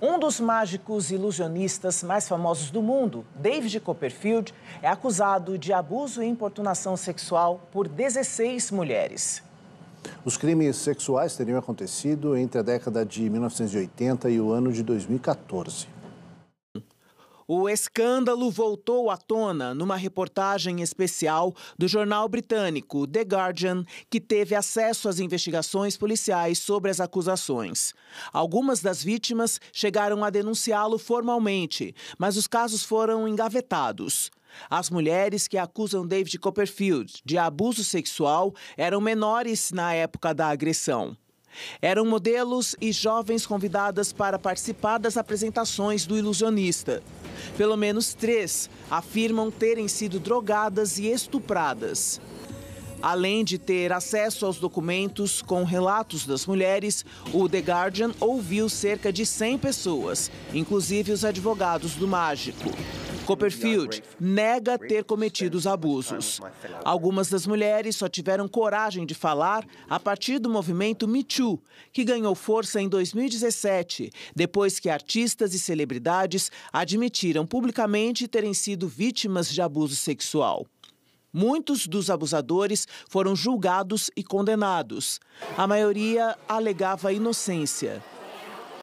Um dos mágicos ilusionistas mais famosos do mundo, David Copperfield, é acusado de abuso e importunação sexual por 16 mulheres. Os crimes sexuais teriam acontecido entre a década de 1980 e o ano de 2014. O escândalo voltou à tona numa reportagem especial do jornal britânico The Guardian, que teve acesso às investigações policiais sobre as acusações. Algumas das vítimas chegaram a denunciá-lo formalmente, mas os casos foram engavetados. As mulheres que acusam David Copperfield de abuso sexual eram menores na época da agressão. Eram modelos e jovens convidadas para participar das apresentações do ilusionista. Pelo menos 3 afirmam terem sido drogadas e estupradas. Além de ter acesso aos documentos com relatos das mulheres, o The Guardian ouviu cerca de 100 pessoas, inclusive os advogados do mágico. Copperfield nega ter cometido os abusos. Algumas das mulheres só tiveram coragem de falar a partir do movimento Me Too, que ganhou força em 2017, depois que artistas e celebridades admitiram publicamente terem sido vítimas de abuso sexual. Muitos dos abusadores foram julgados e condenados. A maioria alegava inocência.